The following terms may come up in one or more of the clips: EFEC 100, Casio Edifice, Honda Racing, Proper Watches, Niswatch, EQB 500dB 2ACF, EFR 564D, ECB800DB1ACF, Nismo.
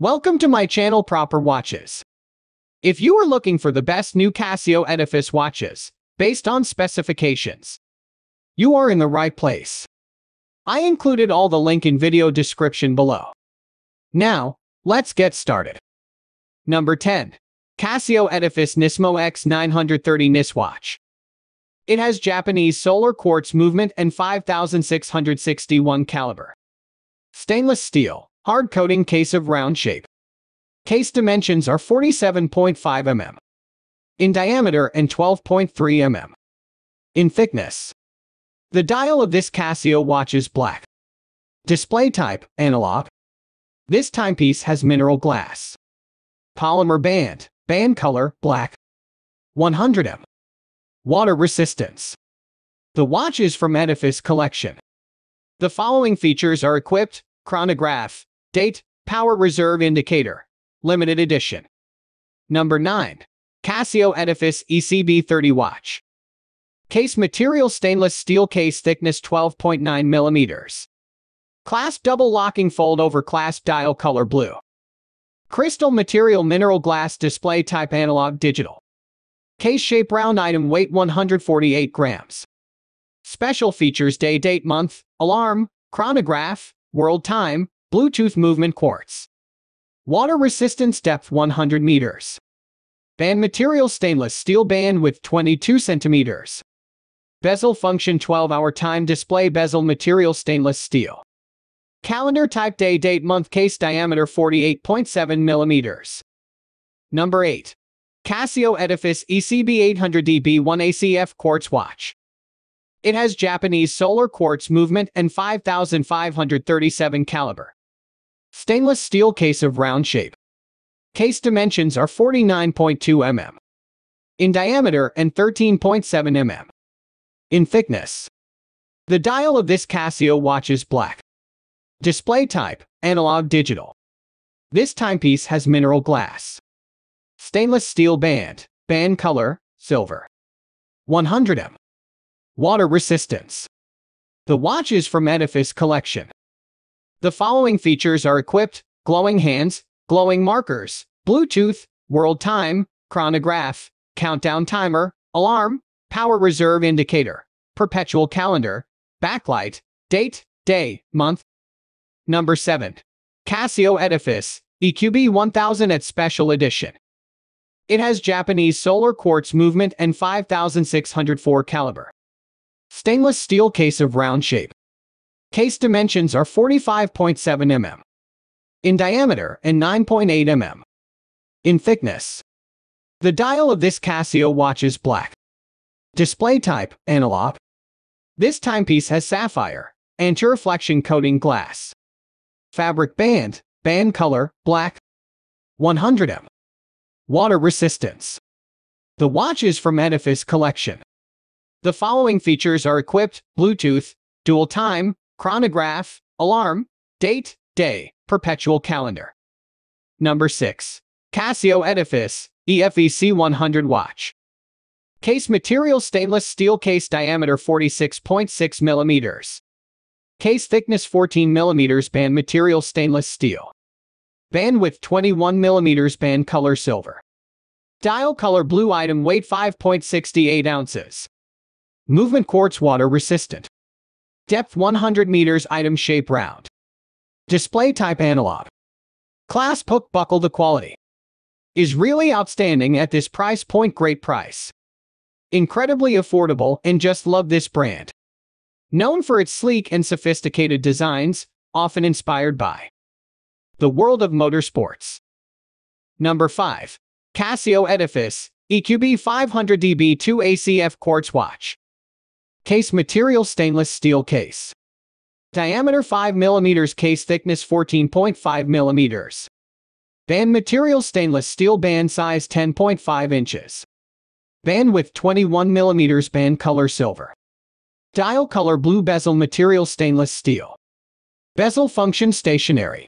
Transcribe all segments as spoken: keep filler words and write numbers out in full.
Welcome to my channel Proper Watches. If you are looking for the best new Casio Edifice watches, based on specifications, you are in the right place. I included all the link in video description below. Now, let's get started. Number ten. Casio Edifice Nismo X nine thirty Niswatch. It has Japanese solar quartz movement and five thousand six hundred sixty-one caliber. Stainless steel, hard coating case of round shape. Case dimensions are forty-seven point five millimeters in diameter and twelve point three millimeters in thickness. The dial of this Casio watch is black. Display type, analog. This timepiece has mineral glass. Polymer band, band color, black. one hundred millimeters. Water resistance. The watch is from Edifice collection. The following features are equipped: chronograph, date, power reserve indicator, limited edition. Number nine. Casio Edifice E C B thirty watch. Case material stainless steel, case thickness twelve point nine millimeters. Clasp double locking fold over clasp, dial color blue. Crystal material, mineral glass, display type analog digital. Case shape round, item weight one hundred forty-eight grams. Special features: day, date, month, alarm, chronograph, world time, Bluetooth movement quartz. Water resistance, depth one hundred meters. Band material stainless steel, band width twenty-two centimeters. Bezel function twelve hour time display, bezel material stainless steel. Calendar type day, date, month, case diameter forty-eight point seven millimeters. Number eight. Casio Edifice E C B eight hundred D B one A C F quartz watch. It has Japanese solar quartz movement and five thousand five hundred thirty-seven caliber. Stainless steel, case of round shape. Case dimensions are forty-nine point two millimeters in diameter and thirteen point seven millimeters in thickness. The dial of this Casio watch is black. Display type, analog digital. This timepiece has mineral glass. Stainless steel band, band color, silver. one hundred millimeters. Water resistance. The watch is from Edifice collection. The following features are equipped: glowing hands, glowing markers, Bluetooth, world time, chronograph, countdown timer, alarm, power reserve indicator, perpetual calendar, backlight, date, day, month. Number seven. Casio Edifice E Q B one thousand at special edition. It has Japanese solar quartz movement and five thousand six hundred four caliber. Stainless steel, case of round shape. Case dimensions are forty-five point seven millimeters in diameter and nine point eight millimeters in thickness. The dial of this Casio watch is black. Display type, analog. This timepiece has sapphire, anti-reflection coating glass. Fabric band, band color, black. one hundred millimeters. Water resistance. The watch is from Edifice collection. The following features are equipped: Bluetooth, dual time, chronograph, alarm, date, day, perpetual calendar. Number six. Casio Edifice E F E C one hundred watch. Case material stainless steel, case diameter forty-six point six millimeters. Case thickness fourteen millimeters, band material stainless steel. Band width twenty-one millimeters, band color silver. Dial color blue, item weight five point six eight ounces. Movement quartz, water resistant. Depth one hundred meters, item shape round. Display type analog. Clasp hook buckle. The quality is really outstanding at this price point. Great price. Incredibly affordable, and just love this brand. Known for its sleek and sophisticated designs, often inspired by the world of motorsports. Number five. Casio Edifice E Q B five hundred D B two A C F quartz watch. Case material stainless steel, case diameter five millimeters, case thickness fourteen point five millimeters. Band material stainless steel, band size ten point five inches. Band width twenty-one millimeters, band color silver. Dial color blue, bezel material stainless steel. Bezel function stationary.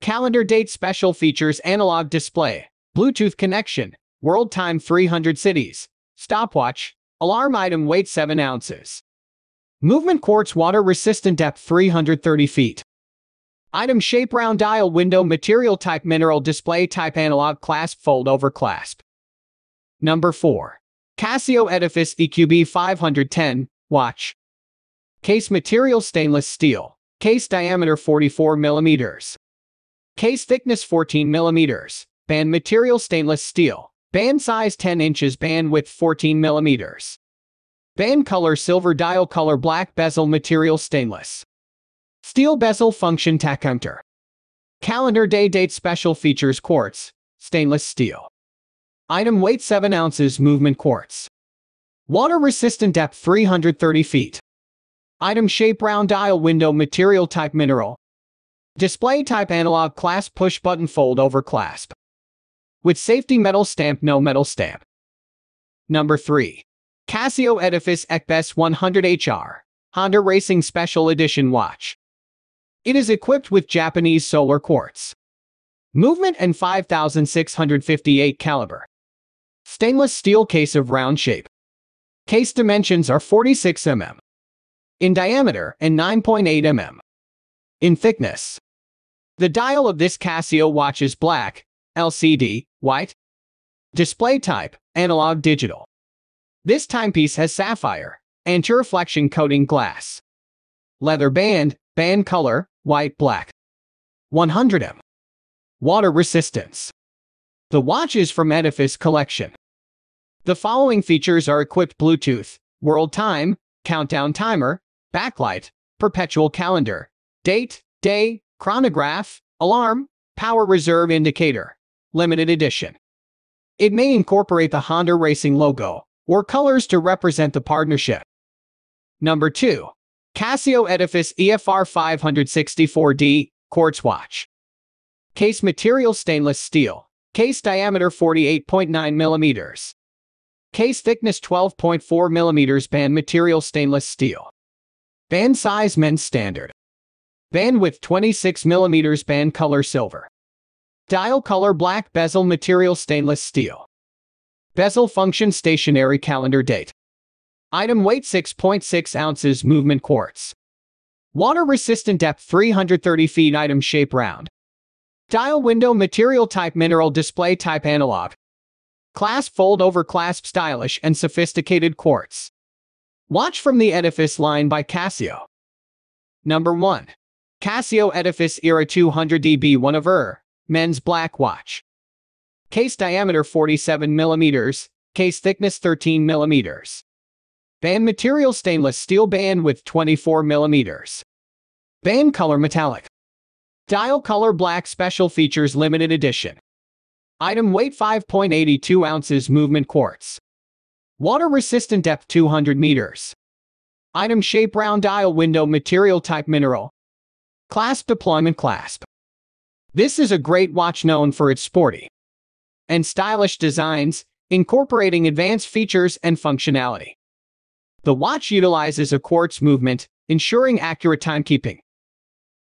Calendar date. Special features: analog display, Bluetooth connection, world time three hundred cities, stopwatch, alarm, item weight seven ounces. Movement quartz, water resistant, depth three hundred thirty feet. Item shape: round dial window. Material type: mineral. Display type: analog. Clasp: fold over clasp. Number four. Casio Edifice E Q B five hundred ten watch. Case material: stainless steel. Case diameter forty-four millimeters. Case thickness fourteen millimeters. Band material: stainless steel. Band size ten inches. Band width fourteen millimeters. Band color: silver. Dial color: black. Bezel material: stainless steel. Bezel function: tachymeter. Calendar day. Date. Special features: quartz, stainless steel. Item weight: seven ounces. Movement: quartz. Water resistant. Depth: three hundred thirty feet. Item shape: round dial window. Material type: mineral. Display type: analog. Clasp: push button. Fold over clasp. With safety metal stamp. No metal stamp. Number three. Casio Edifice E Q B one hundred H R Honda Racing Special Edition watch. It is equipped with Japanese solar quartz. Movement and five thousand six hundred fifty-eight caliber. Stainless steel. Case of round shape. Case dimensions are forty-six millimeters in diameter and nine point eight millimeters in thickness. The dial of this Casio watch is black, L C D, white. Display type: analog digital. This timepiece has sapphire anti-reflection coating glass. Leather band. Band color: white, black. one hundred millimeters. Water resistance. The watch is from Edifice collection. The following features are equipped: Bluetooth, world time, countdown timer, backlight, perpetual calendar, date, day, chronograph, alarm, power reserve indicator. Limited edition. It may incorporate the Honda Racing logo or colors to represent the partnership. Number two. Casio Edifice E F R five hundred sixty-four D quartz watch. Case material: stainless steel. Case diameter forty-eight point nine millimeters. Case thickness twelve point four millimeters. Band material: stainless steel. Band size: men's standard. Band width twenty-six millimeters. Band color: silver. Dial color: black. Bezel material: stainless steel. Bezel function: stationary. Calendar date. Item weight: six point six ounces. Movement: quartz. Water resistant. Depth: three hundred thirty feet. Item shape: round. Dial window. Material type: mineral. Display type: analog. Clasp: fold over clasp. Stylish and sophisticated quartz watch from the Edifice line by Casio. Number one. Casio Edifice Era two hundred D B one VER men's black watch. Case diameter forty-seven millimeters. Case thickness thirteen millimeters. Band material: stainless steel. Band width twenty-four millimeters. Band color: metallic. Dial color: black. Special features: limited edition. Item weight: five point eight two ounces. Movement: quartz. Water resistant. Depth: two hundred meters. Item shape: round dial window. Material type: mineral. Clasp: deployment clasp. This is a great watch known for its sporty and stylish designs, incorporating advanced features and functionality. The watch utilizes a quartz movement, ensuring accurate timekeeping.